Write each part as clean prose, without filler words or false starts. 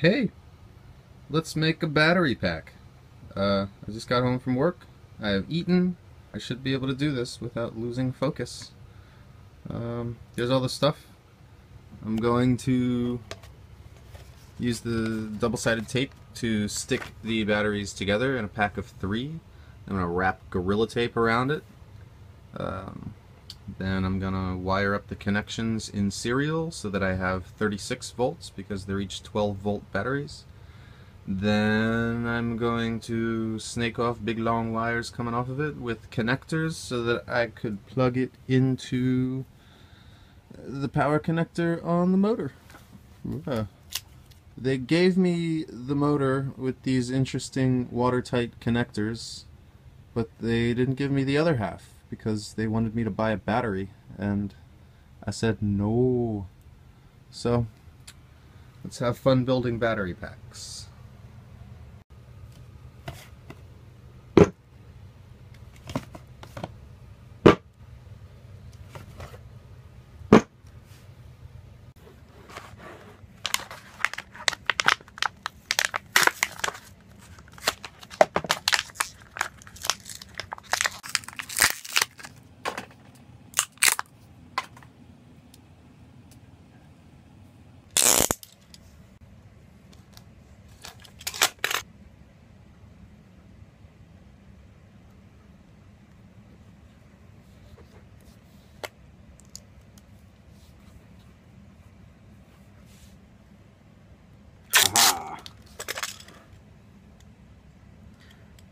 hey, let's make a battery pack. I just got home from work. I have eaten. I should be able to do this without losing focus. There's all the stuff. I'm going to use the double-sided tape to stick the batteries together in a pack of 3. I'm going to wrap Gorilla Tape around it. Then I'm going to wire up the connections in serial so that I have 36 volts because they're each 12-volt batteries. Then I'm going to snake off big long wires coming off of it with connectors so that I could plug it into the power connector on the motor. They gave me the motor with these interesting watertight connectors, but they didn't give me the other half because they wanted me to buy a battery, and I said no. So let's have fun building battery packs.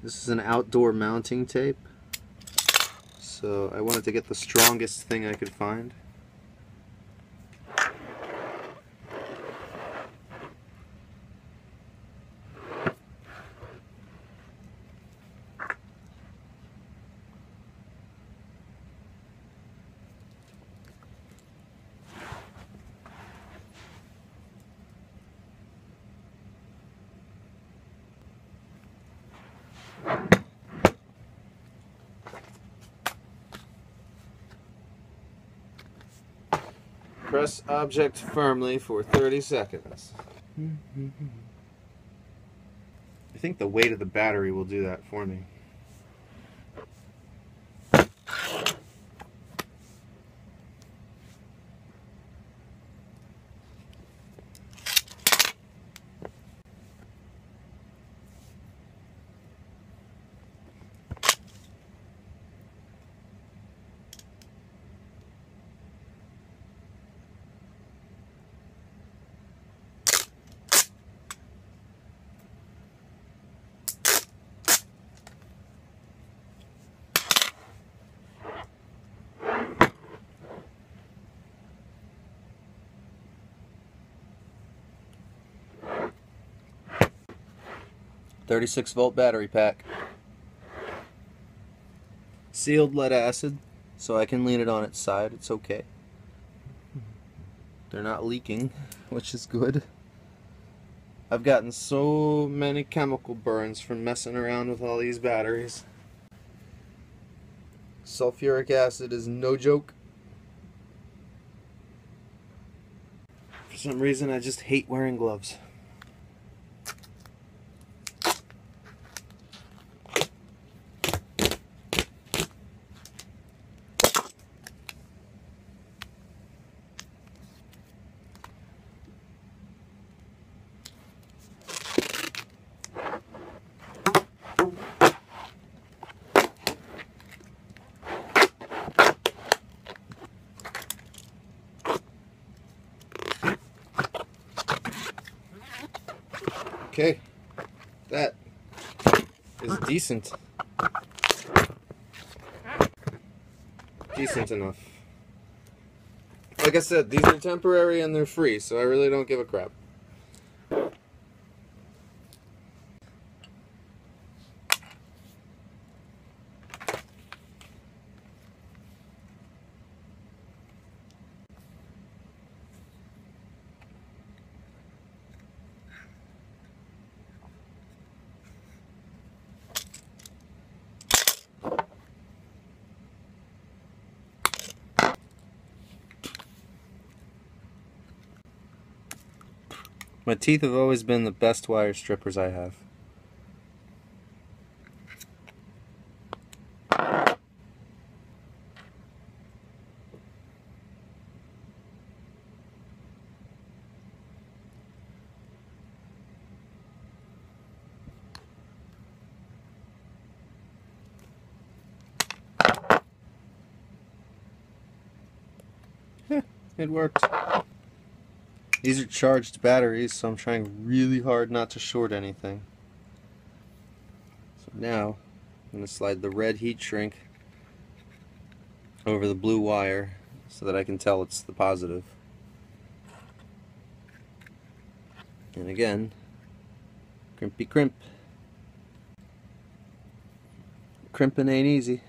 This is an outdoor mounting tape, so I wanted to get the strongest thing I could find. Press object firmly for 30 seconds. I think the weight of the battery will do that for me. .36-volt battery pack. Sealed lead acid, so I can lean it on its side. It's okay. They're not leaking, which is good. I've gotten so many chemical burns from messing around with all these batteries. Sulfuric acid is no joke. For some reason, I just hate wearing gloves. Okay, that is decent. Decent enough. Like I said, these are temporary and they're free, so I really don't give a crap. My teeth have always been the best wire strippers I have. It worked. These are charged batteries, so I'm trying really hard not to short anything. So now I'm going to slide the red heat shrink over the blue wire so that I can tell it's the positive. And again, crimpy crimp. Crimping ain't easy.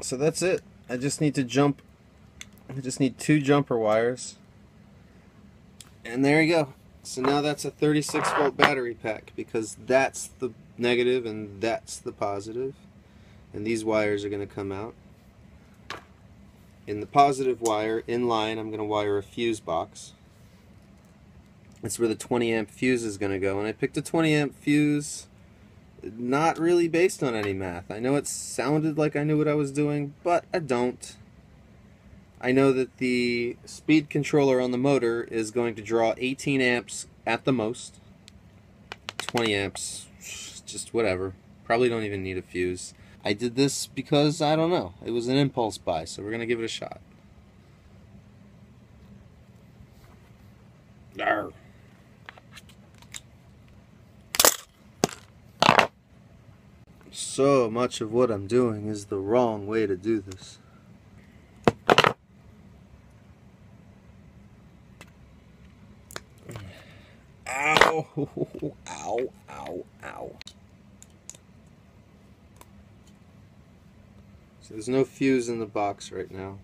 So that's it. I just need to jump. I just need 2 jumper wires. And there you go. So now that's a 36-volt battery pack, because that's the negative and that's the positive. And these wires are going to come out. In the positive wire, in line, I'm going to wire a fuse box. That's where the 20-amp fuse is going to go. And I picked a 20-amp fuse. Not really based on any math. I know it sounded like I knew what I was doing, but I don't. I know that the speed controller on the motor is going to draw 18 amps at the most. 20 amps, just whatever. Probably don't even need a fuse. I did this because, I don't know, it was an impulse buy, so we're going to give it a shot. Arr. So much of what I'm doing is the wrong way to do this. Ow! Ow! Ow! Ow! So there's no fuse in the box right now.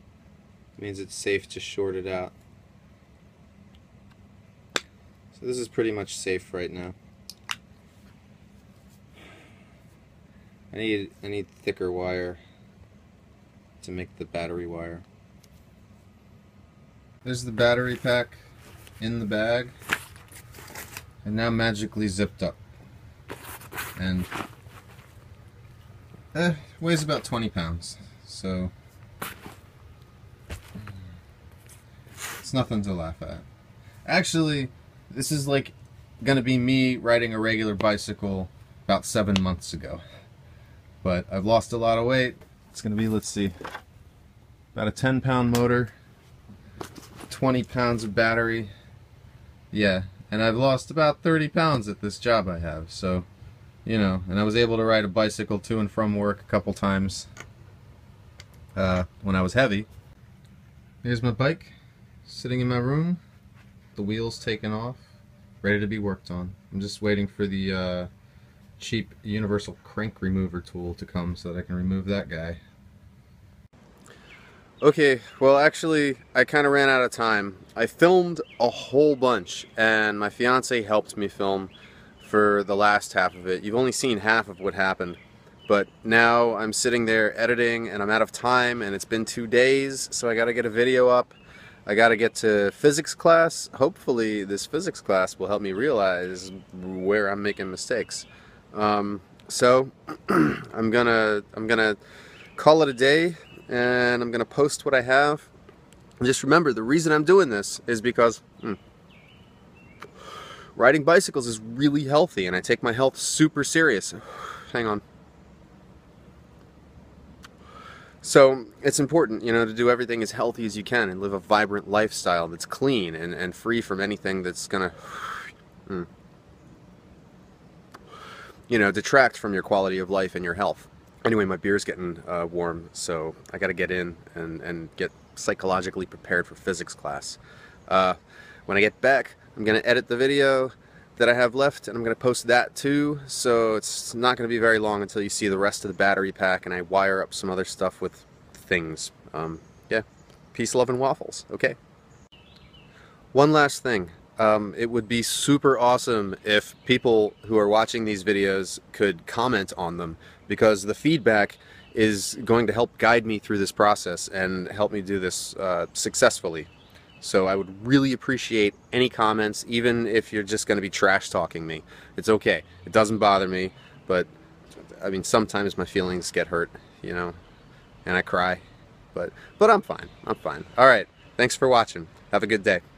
It means it's safe to short it out. So this is pretty much safe right now. I need thicker wire to make the battery wire. There's the battery pack in the bag, and now magically zipped up, and weighs about 20 pounds, so it's nothing to laugh at. Actually, this is like gonna be me riding a regular bicycle about 7 months ago. But I've lost a lot of weight. It's gonna be, let's see, about a 10-pound motor, 20 pounds of battery. Yeah, and I've lost about 30 pounds at this job I have, so, you know, and I was able to ride a bicycle to and from work a couple times when I was heavy. Here's my bike, sitting in my room, the wheels taken off, ready to be worked on. I'm just waiting for the cheap universal crank remover tool to come so that I can remove that guy. Okay, well actually I kind of ran out of time. I filmed a whole bunch and my fiance helped me film for the last half of it. You've only seen half of what happened, but now I'm sitting there editing and I'm out of time, and it's been 2 days, so I gotta get a video up. I gotta get to physics class. Hopefully this physics class will help me realize where I'm making mistakes. So I'm gonna call it a day, and I'm gonna post what I have. And just remember, the reason I'm doing this is because riding bicycles is really healthy, and I take my health super serious. Hang on. So it's important, you know, to do everything as healthy as you can and live a vibrant lifestyle that's clean and free from anything that's gonna you know, detract from your quality of life and your health. Anyway, my beer's getting warm, so I gotta get in and get psychologically prepared for physics class. When I get back, I'm gonna edit the video, that I have left, and I'm going to post that too, so it's not going to be very long until you see the rest of the battery pack, and I wire up some other stuff with things. Yeah, peace, love, and waffles. Okay. One last thing. It would be super awesome if people who are watching these videos could comment on them, because the feedback is going to help guide me through this process and help me do this successfully. So I would really appreciate any comments, even if you're just going to be trash talking me. It's okay. It doesn't bother me, but I mean, sometimes my feelings get hurt, you know, and I cry, but I'm fine. I'm fine. All right. Thanks for watching. Have a good day.